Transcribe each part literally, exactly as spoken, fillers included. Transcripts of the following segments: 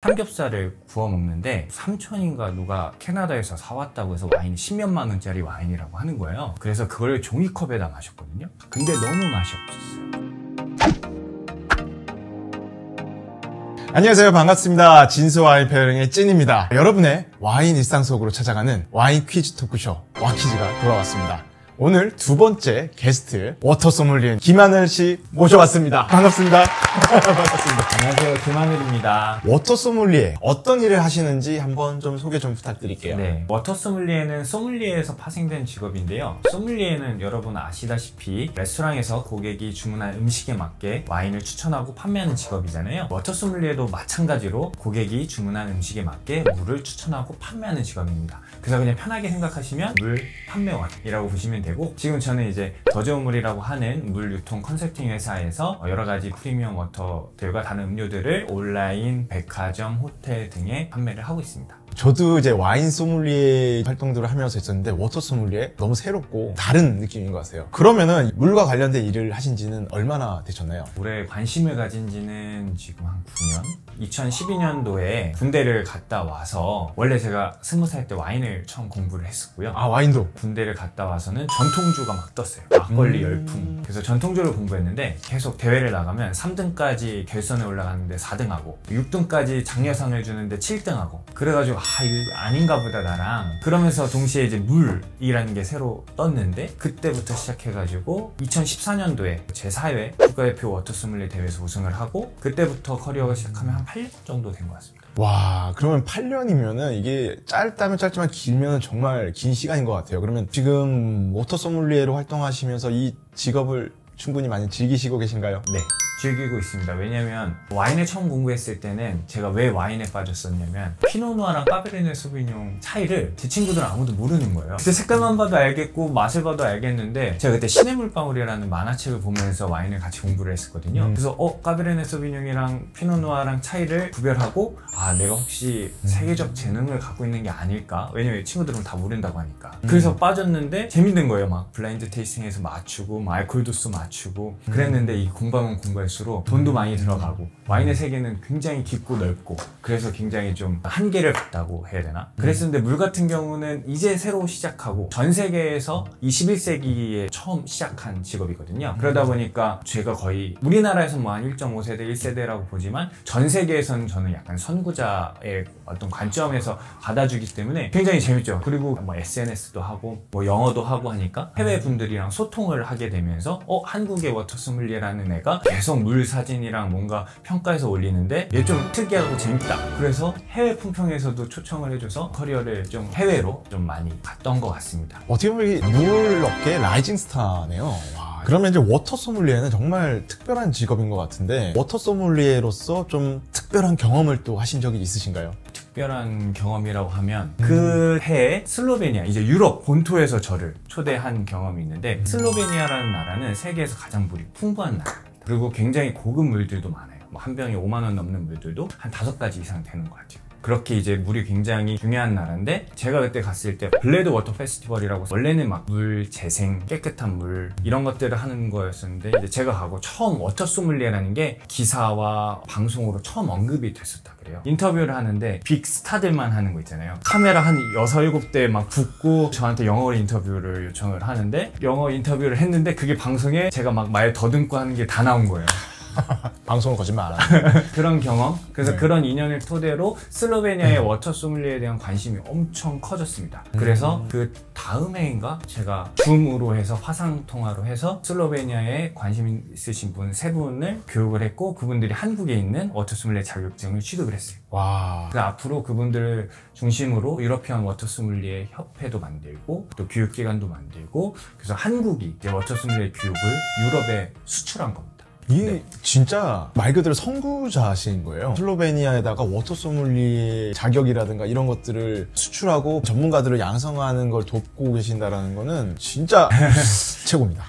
삼겹살을 구워 먹는데 삼촌인가 누가 캐나다에서 사왔다고 해서 와인이 십몇만 원짜리 와인이라고 하는 거예요. 그래서 그걸 종이컵에다 마셨거든요. 근데 너무 맛이 없었어요. 안녕하세요, 반갑습니다. 진수와인 페어링의 찐입니다. 여러분의 와인 일상 속으로 찾아가는 와인 퀴즈 토크쇼 와퀴즈가 돌아왔습니다. 오늘 두 번째 게스트 워터 소믈리에 김하늘 씨 모셔왔습니다. 반갑습니다. 반갑습니다. 안녕하세요, 김하늘입니다. 워터 소믈리에 어떤 일을 하시는지 한번 좀 소개 좀 부탁드릴게요. 네, 워터 소믈리에는 소믈리에에서 파생된 직업인데요. 소믈리에는 여러분 아시다시피 레스토랑에서 고객이 주문한 음식에 맞게 와인을 추천하고 판매하는 직업이잖아요. 워터 소믈리에도 마찬가지로 고객이 주문한 음식에 맞게 물을 추천하고 판매하는 직업입니다. 그래서 그냥 편하게 생각하시면 물 판매원이라고 보시면 됩니다. 되고, 지금 저는 이제 더 좋은 물이라고 하는 물 유통 컨설팅 회사에서 여러 가지 프리미엄 워터들과 다른 음료들을 온라인, 백화점, 호텔 등에 판매를 하고 있습니다. 저도 이제 와인 소믈리에 활동들을 하면서 있었는데 워터 소믈리에 너무 새롭고 다른 느낌인 것 같아요. 그러면은 물과 관련된 일을 하신 지는 얼마나 되셨나요? 물에 관심을 가진 지는 지금 한 구 년? 이천십이 년도에 군대를 갔다 와서, 원래 제가 스무 살 때 와인을 처음 공부를 했었고요. 아, 와인도? 군대를 갔다 와서는 전통주가 막 떴어요. 막걸리 음... 열풍. 그래서 전통주를 공부했는데 계속 대회를 나가면 삼 등까지 결선에 올라가는데 사 등하고 육 등까지 장려상을 주는데 칠 등하고, 그래가지고 아, 이거 아닌가 보다 나랑, 그러면서 동시에 이제 물이라는 게 새로 떴는데 그때부터 시작해가지고 이천십사 년도에 제사 회 국가대표 워터 소믈리에 대회에서 우승을 하고, 그때부터 커리어가 시작하면 한 팔 년 정도 된 것 같습니다. 와, 그러면 팔 년이면은 이게 짧다면 짧지만 길면은 정말 긴 시간인 것 같아요. 그러면 지금 워터 소믈리에로 활동하시면서 이 직업을 충분히 많이 즐기시고 계신가요? 네, 즐기고 있습니다. 왜냐면 와인을 처음 공부했을 때는 제가 왜 와인에 빠졌었냐면 피노누아랑 까베르네 소비뇽 차이를 제 친구들은 아무도 모르는 거예요. 그때 색깔만 봐도 알겠고 맛을 봐도 알겠는데, 제가 그때 신의 물방울이라는 만화책을 보면서 와인을 같이 공부를 했었거든요. 음. 그래서 어? 까베르네 소비뇽이랑 피노누아랑 차이를 구별하고, 아, 내가 혹시 음. 세계적 재능을 갖고 있는 게 아닐까? 왜냐면 친구들은 다 모른다고 하니까. 음. 그래서 빠졌는데 재밌는 거예요. 막 블라인드 테이스팅에서 맞추고 막 알코올 도수 맞추고 그랬는데, 이 공부하면 공부해서 돈도 많이 들어가고 와인의 세계는 굉장히 깊고 넓고, 그래서 굉장히 좀 한계를 봤다고 해야 되나? 그랬었는데 물 같은 경우는 이제 새로 시작하고 전 세계에서 이십일 세기에 처음 시작한 직업이거든요. 그러다 보니까 제가 거의 우리나라에서 뭐 한 일 점 오 세대, 일 세대라고 보지만 전 세계에서는 저는 약간 선구자의 어떤 관점에서 받아주기 때문에 굉장히 재밌죠. 그리고 뭐 에스엔에스도 하고 뭐 영어도 하고 하니까 해외 분들이랑 소통을 하게 되면서 어? 한국의 워터 소믈리에라는 애가 계속 물 사진이랑 뭔가 평가해서 올리는데 얘 좀 특이하고 재밌다. 그래서 해외 품평에서도 초청을 해줘서 커리어를 좀 해외로 좀 많이 갔던 것 같습니다. 어떻게 보면 물 업계 라이징 스타네요. 와. 그러면 이제 워터 소믈리에는 정말 특별한 직업인 것 같은데, 워터 소믈리에로서 좀 특별한 경험을 또 하신 적이 있으신가요? 특별한 경험이라고 하면 음. 그 해에 슬로베니아, 이제 유럽 본토에서 저를 초대한 경험이 있는데, 슬로베니아라는 나라는 세계에서 가장 물이 풍부한 나라, 그리고 굉장히 고급 물들도 많아요. 뭐 한 병에 오만 원 넘는 물들도 한 다섯 가지 이상 되는 것 같아요. 그렇게 이제 물이 굉장히 중요한 나라인데, 제가 그때 갔을 때 블레드 워터 페스티벌이라고, 원래는 막 물 재생, 깨끗한 물 이런 것들을 하는 거였었는데, 이제 제가 가고 처음 워터 소믈리에라는 게 기사와 방송으로 처음 언급이 됐었다 그래요. 인터뷰를 하는데 빅 스타들만 하는 거 있잖아요. 카메라 한 여섯, 일곱 대 막 붙고 저한테 영어로 인터뷰를 요청을 하는데, 영어 인터뷰를 했는데 그게 방송에 제가 막 말 더듬고 하는 게 다 나온 거예요. 방송을 거짓말 안 하는 그런 경험. 그래서 네. 그런 인연을 토대로 슬로베니아의 음. 워터 소믈리에 대한 관심이 엄청 커졌습니다. 음. 그래서 그 다음 해인가 제가 줌으로 해서 화상 통화로 해서 슬로베니아에 관심 있으신 분 세 분을 교육을 했고, 그분들이 한국에 있는 워터 소믈리에 자격증을 취득을 했어요. 와. 그래서 앞으로 그분들을 중심으로 유러피언 워터 소믈리에 협회도 만들고 또 교육기관도 만들고, 그래서 한국이 이제 워터 소믈리에 교육을 유럽에 수출한 겁니다. 이게 네. 진짜 말 그대로 선구자신 거예요. 슬로베니아에다가 워터 소믈리에 자격이라든가 이런 것들을 수출하고 전문가들을 양성하는 걸 돕고 계신다라는 거는 진짜 최고입니다.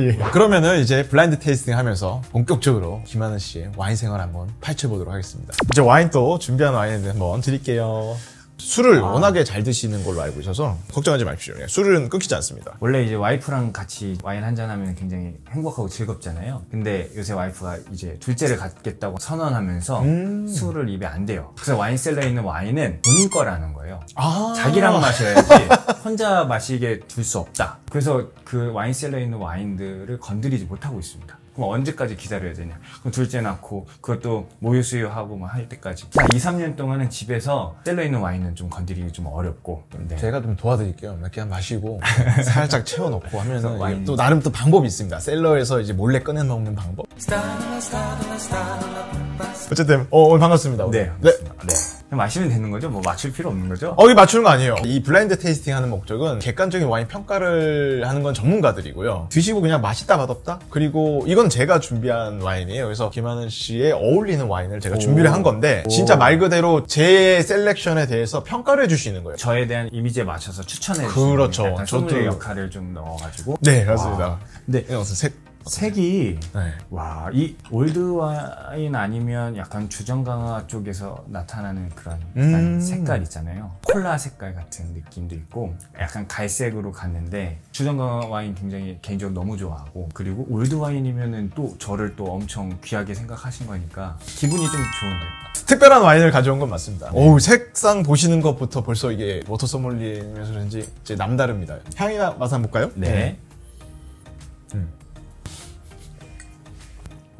예. 그러면은 이제 블라인드 테이스팅 하면서 본격적으로 김하늘 씨의 와인 생활 한번 파헤쳐 보도록 하겠습니다. 이제 와인 또 준비한 와인을 한번 드릴게요. 술을 아. 워낙에 잘 드시는 걸로 알고 있어서 걱정하지 마십시오. 술은 끊기지 않습니다. 원래 이제 와이프랑 같이 와인 한잔하면 굉장히 행복하고 즐겁잖아요. 근데 요새 와이프가 이제 둘째를 갖겠다고 선언하면서 음. 술을 입에 안 대요. 그래서 와인셀러에 있는 와인은 본인 거라는 거예요. 아. 자기랑 마셔야지 혼자 마시게 둘 수 없다. 그래서 그 와인셀러에 있는 와인들을 건드리지 못하고 있습니다. 그럼 언제까지 기다려야 되냐? 그럼 둘째 낳고 그것도 모유 수유하고 막 할 때까지 이, 삼 년 동안은 집에서 셀러 있는 와인은 좀 건드리기 좀 어렵고. 네. 제가 좀 도와드릴게요. 그냥 마시고 살짝 채워놓고 하면은 와인... 또 나름 또 방법이 있습니다. 셀러에서 이제 몰래 꺼내 먹는 방법. 어쨌든 어, 오늘 반갑습니다. 오늘. 네, 반갑습니다. 네. 네. 그냥 마시면 되는 거죠? 뭐 맞출 필요 없는 거죠? 어, 이게 맞추는 거 아니에요. 이 블라인드 테이스팅 하는 목적은 객관적인 와인 평가를 하는 건 전문가들이고요. 드시고 그냥 맛있다 맛없다? 그리고 이건 제가 준비한 와인이에요. 그래서 김하늘 씨에 어울리는 와인을 제가 오. 준비를 한 건데 오. 진짜 말 그대로 제 셀렉션에 대해서 평가를 해주시는 거예요. 저에 대한 이미지에 맞춰서 추천해 주시는 거예요. 그렇죠. 저도 역할을 좀 넣어가지고. 네, 맞습니다. 네. 색이 네. 와, 이 올드 와인 아니면 약간 주전 강화 쪽에서 나타나는 그런 음 색깔 있잖아요. 콜라 색깔 같은 느낌도 있고 약간 갈색으로 갔는데 주전 강화 와인 굉장히 개인적으로 너무 좋아하고, 그리고 올드 와인이면은 또 저를 또 엄청 귀하게 생각하신 거니까 기분이 좀 좋은데. 특별한 와인을 가져온 건 맞습니다. 네. 오, 색상 보시는 것부터 벌써 이게 워터 소믈리에면서 그런지 이제 남다릅니다. 향이나 맛 한번 볼까요? 네. 네. 음.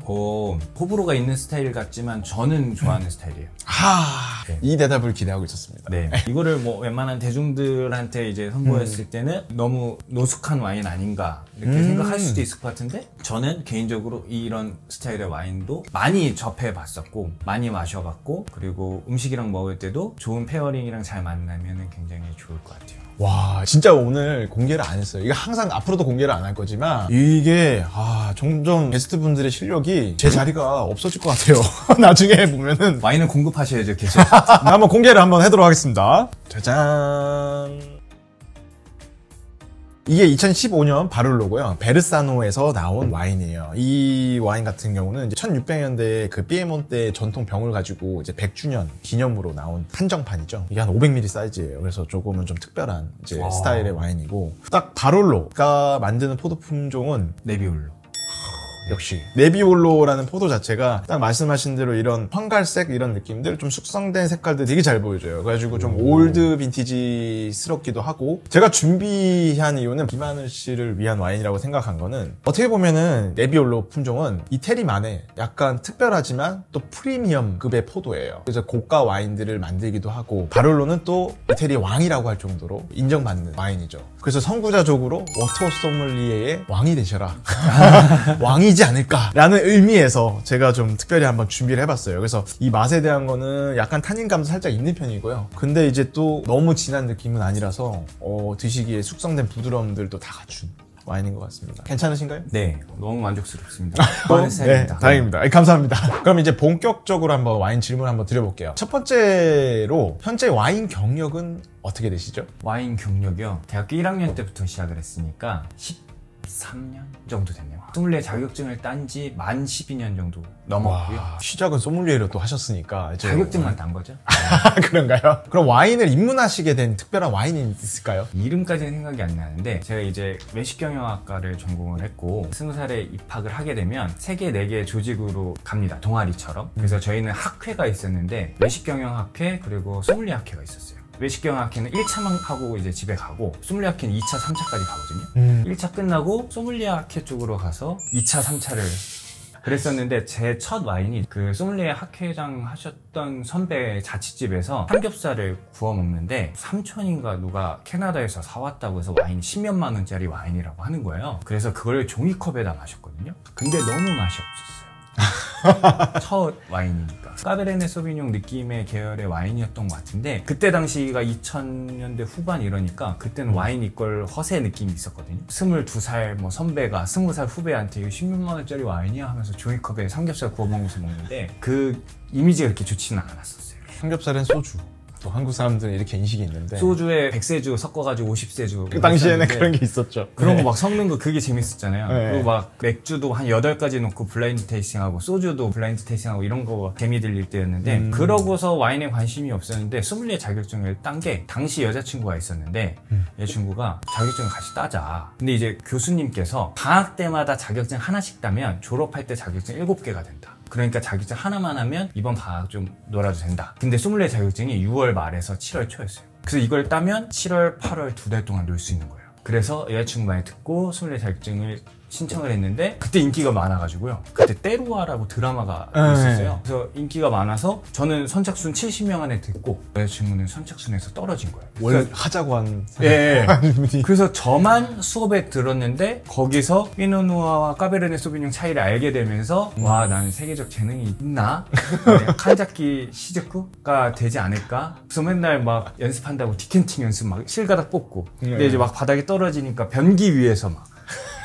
오, 호불호가 있는 스타일 같지만 저는 좋아하는 음. 스타일이에요. 하, 네. 이 대답을 기대하고 있었습니다. 네. 이거를 뭐 웬만한 대중들한테 이제 선보였을 음. 때는 너무 노숙한 와인 아닌가 이렇게 음. 생각할 수도 있을 것 같은데, 저는 개인적으로 이런 스타일의 와인도 많이 접해봤었고 많이 마셔봤고, 그리고 음식이랑 먹을 때도 좋은 페어링이랑 잘 만나면 굉장히 좋을 것 같아요. 와, 진짜 오늘 공개를 안 했어요. 이거 항상 앞으로도 공개를 안 할 거지만 이게 아, 점점 게스트분들의 실력이 제 자리가 없어질 것 같아요. 나중에 보면은 와인을 공급하셔야죠, 계속. 한번 공개를 한번 해도록 하겠습니다. 짜잔. 이게 이천십오 년 바를로고요. 베르사노에서 나온 와인이에요. 이 와인 같은 경우는 이제 천육백 년대 그 피에몬테 전통 병을 가지고 이제 백 주년 기념으로 나온 한정판이죠. 이게 한 오백 밀리리터 사이즈예요. 그래서 조금은 좀 특별한 이제 와. 스타일의 와인이고, 딱 바를로가 만드는 포도 품종은 네비올로. 역시 네비올로라는 포도 자체가 딱 말씀하신 대로 이런 황갈색 이런 느낌들, 좀 숙성된 색깔들 되게 잘 보여줘요. 그래가지고 좀 오. 올드 빈티지스럽기도 하고, 제가 준비한 이유는 김하늘 씨를 위한 와인이라고 생각한 거는, 어떻게 보면은 네비올로 품종은 이태리만의 약간 특별하지만 또 프리미엄급의 포도예요. 그래서 고가 와인들을 만들기도 하고, 바를로는 또 이태리의 왕이라고 할 정도로 인정받는 와인이죠. 그래서 선구자적으로 워터 소믈리에의 왕이 되셔라 왕이 않을까라는 의미에서 제가 좀 특별히 한번 준비를 해봤어요. 그래서 이 맛에 대한 거는 약간 탄닌감도 살짝 있는 편이고요. 근데 이제 또 너무 진한 느낌은 아니라서 어, 드시기에 숙성된 부드러움들도 다 갖춘 와인인 것 같습니다. 괜찮으신가요? 네, 너무 만족스럽습니다. 어? 네, 다행입니다. 네, 감사합니다. 그럼 이제 본격적으로 한번 와인 질문 한번 드려볼게요. 첫 번째로 현재 와인 경력은 어떻게 되시죠? 와인 경력이요? 대학교 일 학년 때부터 시작을 했으니까 십삼 년 정도 됐네요. 소믈리에 자격증을 딴 지 만 십이 년 정도 넘었고요. 와, 시작은 소믈리에로 또 하셨으니까 이제 자격증만 딴 거죠? 그런가요? 그럼 와인을 입문하시게 된 특별한 와인이 있을까요? 이름까지는 생각이 안 나는데, 제가 이제 외식경영학과를 전공을 했고 스무 살에 입학을 하게 되면 세 개, 네 개의 조직으로 갑니다. 동아리처럼. 그래서 저희는 학회가 있었는데 외식경영학회 그리고 소믈리에 학회가 있었어요. 외식경영학회는 일 차만 하고 이제 집에 가고, 소믈리에 학회는 이 차, 삼 차까지 가거든요. 음. 일 차 끝나고 소믈리에 학회 쪽으로 가서 이 차, 삼 차를 그랬었는데, 제 첫 와인이 그 소믈리에 학회장 하셨던 선배 자취집에서 삼겹살을 구워 먹는데 삼촌인가 누가 캐나다에서 사왔다고 해서 와인 십몇만 원짜리 와인이라고 하는 거예요. 그래서 그걸 종이컵에다 마셨거든요. 근데 너무 맛이 없었어요. 첫 와인이니까 까베르네 소비뇽 느낌의 계열의 와인이었던 것 같은데, 그때 당시가 이천 년대 후반 이러니까 그때는 와인 이퀄 허세 느낌이 있었거든요. 스물두 살 뭐 선배가 스무 살 후배한테 이거 십육만 원짜리 와인이야 하면서 종이컵에 삼겹살 구워 먹으면서 먹는데 그 이미지가 그렇게 좋지는 않았었어요. 삼겹살은 소주 또 한국 사람들은 이렇게 인식이 있는데 소주에 백 세주 섞어가지고 오십 세주 그 당시에는 그런 게 있었죠. 그런 네. 거 막 섞는 거 그게 재밌었잖아요. 네. 그리고 막 맥주도 한 여덟 가지 넣고 블라인드 테이스팅하고 소주도 블라인드 테이스팅하고 이런 거 재미 들릴 때였는데 음. 그러고서 와인에 관심이 없었는데 소믈리에 자격증을 딴 게 당시 여자친구가 있었는데 음. 여자친구가 자격증을 같이 따자. 근데 이제 교수님께서 방학 때마다 자격증 하나씩 따면 졸업할 때 자격증 일곱 개가 된다. 그러니까 자격증 하나만 하면 이번 방학 좀 놀아도 된다. 근데 소믈리에 자격증이 유월 말에서 칠월 초였어요. 그래서 이걸 따면 칠월, 팔월 두 달 동안 놀 수 있는 거예요. 그래서 여자친구 많이 듣고 소믈리에 자격증을 신청을 했는데 그때 인기가 많아가지고요. 그때 때루아라고 드라마가 에이. 있었어요. 그래서 인기가 많아서 저는 선착순 칠십 명 안에 듣고 여자친구는 선착순에서 떨어진 거예요. 원래 하자고 한 예. 분이. 그래서 저만 수업에 들었는데 거기서 피노누아와 까베르네 소비뇽 차이를 알게 되면서 음. 와, 나는 세계적 재능이 있나? 칸자키 시즈쿠가 되지 않을까? 그래서 맨날 막 연습한다고 디켄팅 연습 막 실가닥 뽑고 예. 근데 이제 막 바닥에 떨어지니까 변기 위에서 막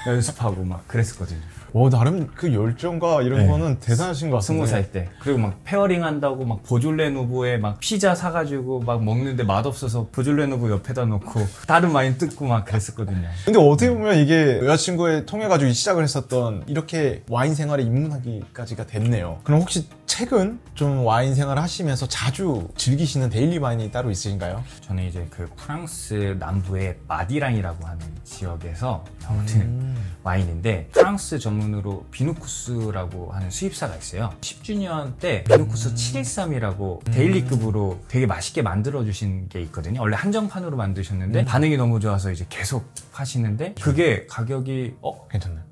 연습하고 막 그랬었거든요. 오, 나름 그 열정과 이런 네. 거는 대단하신 것 같은데. 스무 살 때. 그리고 막 페어링 한다고 막 보졸레 누보에 막 피자 사가지고 막 먹는데 맛없어서 보졸레 누보 옆에다 놓고 다른 와인 뜯고 막 그랬었거든요. 근데 어떻게 보면 이게 여자친구에 통해가지고 시작을 했었던 이렇게 와인 생활에 입문하기까지가 됐네요. 그럼 혹시 최근 좀 와인 생활을 하시면서 자주 즐기시는 데일리 와인이 따로 있으신가요? 저는 이제 그 프랑스 남부의 마디랑이라고 하는 지역에서 나오는 음. 와인인데 프랑스 전문으로 비노쿠스라고 하는 수입사가 있어요. 십 주년 때 비노쿠스 음. 칠백십삼이라고 음. 데일리급으로 되게 맛있게 만들어주신 게 있거든요. 원래 한정판으로 만드셨는데 음. 반응이 너무 좋아서 이제 계속 하시는데 그게 가격이 어? 괜찮나요?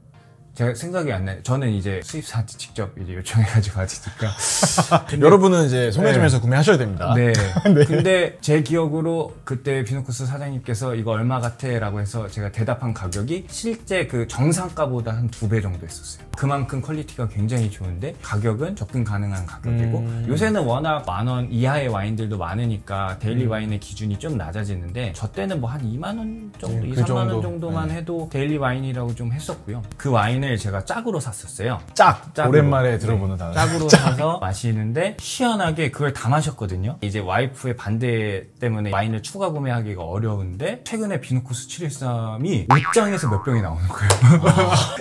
제가 생각이 안 나요. 저는 이제 수입사한테 직접 이제 요청해가지고 하시니까. 여러분은 이제 소매점에서 네. 구매하셔야 됩니다. 네. 네. 근데 제 기억으로 그때 비노쿠스 사장님께서 이거 얼마 같아? 라고 해서 제가 대답한 가격이 실제 그 정상가보다 한 두 배 정도 했었어요. 그만큼 퀄리티가 굉장히 좋은데 가격은 접근 가능한 가격이고 음. 요새는 워낙 만원 이하의 와인들도 많으니까 데일리 음. 와인의 기준이 좀 낮아지는데 저 때는 뭐 한 이만 원 정도, 네, 이, 그 삼만 원 정도. 정도만 네. 해도 데일리 와인이라고 좀 했었고요. 그 와인을 제가 짝으로 샀었어요. 짝! 짝으로. 오랜만에 들어보는 단어. 짝으로 짝. 사서 마시는데 시원하게 그걸 다 마셨거든요. 이제 와이프의 반대 때문에 와인을 추가 구매하기가 어려운데 최근에 비노쿠스 칠백십삼이 옷장에서 몇 병이 나오는 거예요.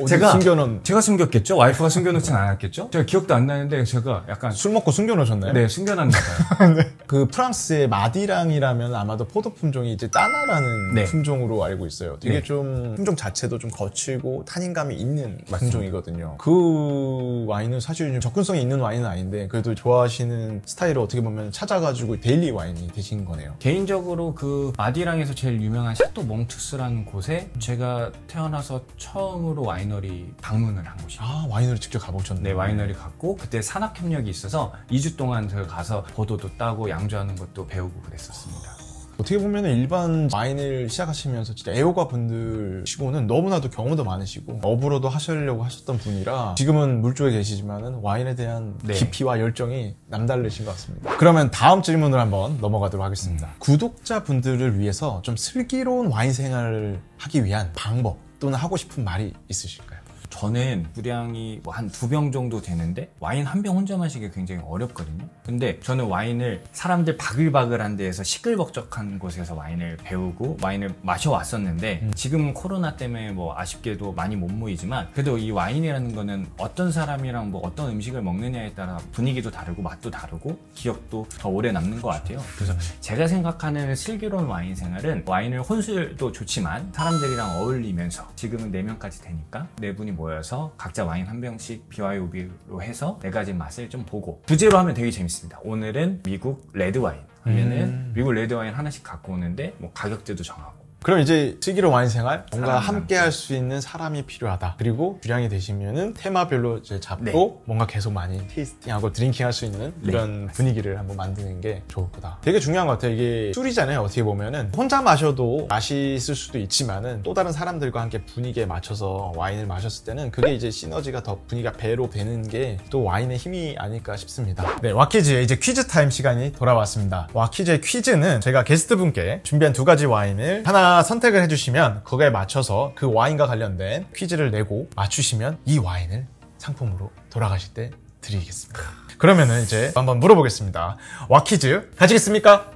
아, 제가 숨겨놓은... 제가 숨겼겠죠? 와이프가 숨겨놓진 않았겠죠? 제가 기억도 안 나는데 제가 약간 술 먹고 숨겨놓으셨나요? 네, 숨겨놨나 봐요. 네. 그 프랑스의 마디랑이라면 아마도 포도 품종이 이제 따나라는 네. 품종으로 알고 있어요. 되게 네. 좀 품종 자체도 좀 거칠고 탄닌감이 있는 품종이거든요. 그 와인은 사실 좀 접근성이 있는 와인은 아닌데 그래도 좋아하시는 스타일을 어떻게 보면 찾아가지고 데일리 와인이 되신 거네요. 개인적으로 그 마디랑에서 제일 유명한 샤또 몽투스라는 곳에 제가 태어나서 처음으로 와이너리 방문을 한 곳이에요. 아, 와이너리 직접 가보셨네요. 네, 와이너리 갔고 그때 산학협력이 있어서 이 주 동안 제가 가서 포도도 따고 양조하는 것도 배우고 그랬었습니다. 어떻게 보면 일반 와인을 시작하시면서 진짜 애호가 분들 치고는 너무나도 경험도 많으시고 업으로도 하시려고 하셨던 분이라 지금은 물조에 계시지만은 와인에 대한 네. 깊이와 열정이 남다르신 것 같습니다. 그러면 다음 질문으로 한번 넘어가도록 하겠습니다. 음. 구독자분들을 위해서 좀 슬기로운 와인 생활을 하기 위한 방법 또는 하고 싶은 말이 있으실까요? 저는 분량이 뭐 한 두 병 정도 되는데 와인 한 병 혼자 마시기 굉장히 어렵거든요. 근데 저는 와인을 사람들 바글바글한 데에서 시끌벅적한 곳에서 와인을 배우고 와인을 마셔왔었는데 음. 지금은 코로나 때문에 뭐 아쉽게도 많이 못 모이지만 그래도 이 와인이라는 거는 어떤 사람이랑 뭐 어떤 음식을 먹느냐에 따라 분위기도 다르고 맛도 다르고 기억도 더 오래 남는 것 같아요. 그래서 제가 생각하는 슬기로운 와인 생활은 와인을 혼술도 좋지만 사람들이랑 어울리면서 지금은 네 명까지 되니까 네 분이 모여서 각자 와인 한 병씩 비와이오비로 해서 네 가지 맛을 좀 보고 부제로 하면 되게 재밌습니다. 오늘은 미국 레드와인 하면은 음. 미국 레드와인 하나씩 갖고 오는데 뭐 가격대도 정하고 그럼 이제 슬기로운 와인 생활 뭔가 함께 할 수 있는 사람이 필요하다. 그리고 주량이 되시면은 테마별로 이제 잡고 네. 뭔가 계속 많이 테이스팅하고 드링킹 할 수 있는 네. 이런 맞습니다. 분위기를 한번 만드는 게 좋을 거다. 되게 중요한 것 같아요. 이게 술이잖아요. 어떻게 보면은 혼자 마셔도 맛있을 수도 있지만은 또 다른 사람들과 함께 분위기에 맞춰서 와인을 마셨을 때는 그게 이제 시너지가 더 분위기가 배로 되는 게 또 와인의 힘이 아닐까 싶습니다. 네, 와퀴즈의 이제 퀴즈 타임 시간이 돌아왔습니다. 와퀴즈의 퀴즈는 제가 게스트분께 준비한 두 가지 와인을 하나 선택을 해주시면 그거에 맞춰서 그 와인과 관련된 퀴즈를 내고 맞추시면 이 와인을 상품으로 돌아가실 때 드리겠습니다. 그러면은 이제 한번 물어보겠습니다. 와퀴즈 가지겠습니까?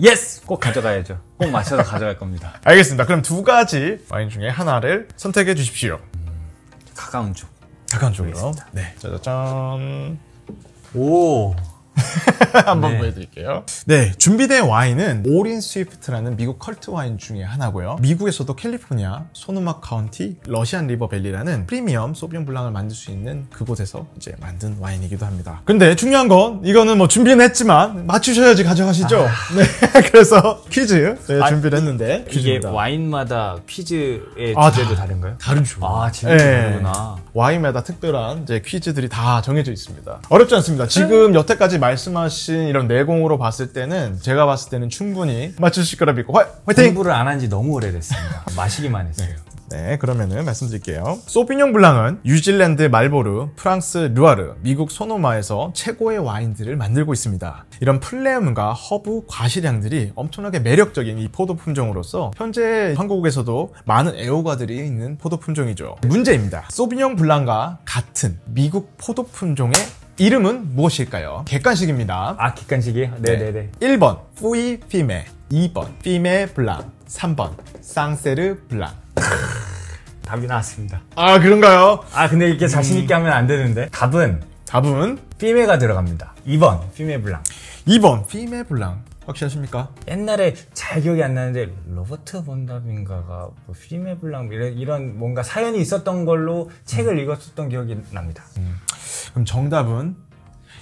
예스! 꼭 가져가야죠. 꼭 마셔서 가져갈 겁니다. 알겠습니다. 그럼 두 가지 와인 중에 하나를 선택해 주십시오. 음, 가까운 쪽. 가까운 쪽으로. 네. 짜자잔. 오. 한번 네. 보여드릴게요. 네, 준비된 와인은 오린 스위프트라는 미국 컬트 와인 중에 하나고요. 미국에서도 캘리포니아, 소노마 카운티, 러시안 리버밸리라는 프리미엄 소비뇽 블랑을 만들 수 있는 그곳에서 이제 만든 와인이기도 합니다. 근데 중요한 건 이거는 뭐 준비는 했지만 맞추셔야지 가져가시죠. 아... 네, 그래서 퀴즈 네, 아, 준비를 했는데 이게 퀴즈입니다. 와인마다 퀴즈의 아, 주제도 다, 다른가요? 다르죠. 아, 진짜 네. 다르구나. 와인마다 특별한 이제 퀴즈들이 다 정해져 있습니다. 어렵지 않습니다. 지금 여태까지 말씀하신 이런 내공으로 봤을 때는 제가 봤을 때는 충분히 맞추실 거라 믿고 화이, 화이팅! 공부를 안 한 지 너무 오래됐습니다. 마시기만 했어요. 네, 그러면은 말씀드릴게요. 소비뇽 블랑은 뉴질랜드 말보르, 프랑스 루아르, 미국 소노마에서 최고의 와인들을 만들고 있습니다. 이런 플레움과 허브, 과실향들이 엄청나게 매력적인 이 포도 품종으로서 현재 한국에서도 많은 애호가들이 있는 포도 품종이죠. 문제입니다. 소비뇽 블랑과 같은 미국 포도 품종의 이름은 무엇일까요? 객관식입니다. 아, 객관식이요? 네네네. 네. 일 번 Pouilly Fumé, 이 번 Fumé Blanc, 삼 번 Sancerre Blanc. 답이 나왔습니다. 아, 그런가요? 아, 근데 이렇게 자신 있게 음... 하면 안 되는데. 답은 답은 피메가 들어갑니다. 이 번 Fumé Blanc. 이 번 Fumé Blanc. 확실하십니까? 옛날에 잘 기억이 안 나는데 로버트 본다빈가가 뭐 Fumé Blanc 이런, 이런 뭔가 사연이 있었던 걸로 책을 읽었었던 기억이 납니다. 음. 그럼 정답은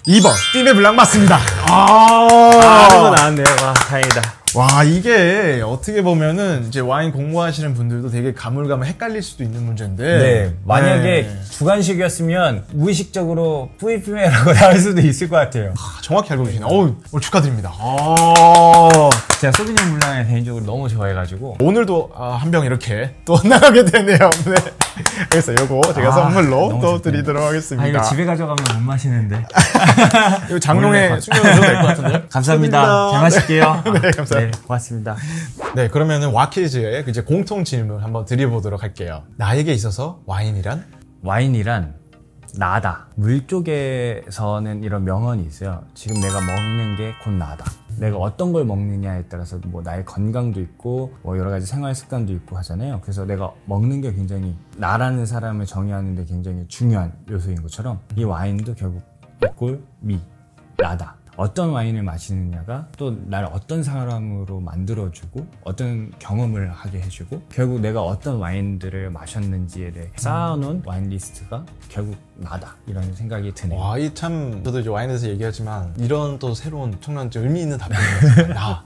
이 번 Fumé Blanc 맞습니다. 아, 이거 아, 나왔네요. 와, 다행이다. 와, 이게 어떻게 보면은 이제 와인 공부하시는 분들도 되게 가물가물 헷갈릴 수도 있는 문제인데 네, 만약에 네. 주관식이었으면 무의식적으로 뿌이피메라고 나올 수도 있을 것 같아요. 아, 정확히 알고 계시네요. 어우, 오늘 축하드립니다. 아, 제가 소비뇽 블랑을 개인적으로 너무 좋아해가지고 오늘도 아, 한 병 이렇게 또 나가게 되네요. 네. 그래서 요거 제가 아, 선물로 또 드리도록 하겠습니다. 아, 이거 집에 가져가면 못 마시는데. 이거 장롱에 숨겨놓으셔도 될 것 같은데요? 감사합니다. 잘 마실게요. 네, 감사합니다. 네, 고맙습니다. 네, 그러면은 와퀴즈의 이제 공통 질문 한번 드려보도록 할게요. 나에게 있어서 와인이란? 와인이란 나다. 물 쪽에서는 이런 명언이 있어요. 지금 내가 먹는 게 곧 나다. 내가 어떤 걸 먹느냐에 따라서 뭐 나의 건강도 있고 뭐 여러 가지 생활 습관도 있고 하잖아요. 그래서 내가 먹는 게 굉장히 나라는 사람을 정의하는 데 굉장히 중요한 요소인 것처럼 이 와인도 결국 꼴, 미, 나다. 어떤 와인을 마시느냐가 또 나를 어떤 사람으로 만들어주고 어떤 경험을 하게 해주고 결국 내가 어떤 와인들을 마셨는지에 대해 쌓아놓은 와인 리스트가 결국 나다 이런 생각이 드네요. 와, 이 참 저도 이제 와인에 대해서 얘기하지만 이런 또 새로운 청년 의미 있는 답변이었어요. 나.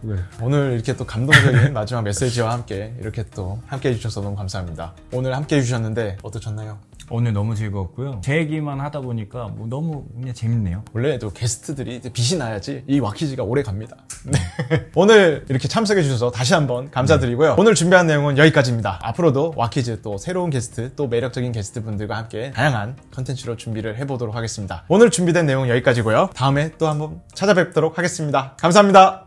네. 오늘 이렇게 또 감동적인 마지막 메시지와 함께 이렇게 또 함께 해주셔서 너무 감사합니다. 오늘 함께 해주셨는데 어떠셨나요? 오늘 너무 즐거웠고요. 제 얘기만 하다 보니까 뭐 너무 그냥 재밌네요. 원래 또 게스트들이 빛이 나야지 이 와퀴즈가 오래 갑니다. 네. 오늘 이렇게 참석해 주셔서 다시 한번 감사드리고요. 네. 오늘 준비한 내용은 여기까지입니다. 앞으로도 와퀴즈 또 새로운 게스트 또 매력적인 게스트분들과 함께 다양한 컨텐츠로 준비를 해보도록 하겠습니다. 오늘 준비된 내용은 여기까지고요. 다음에 또 한번 찾아뵙도록 하겠습니다. 감사합니다.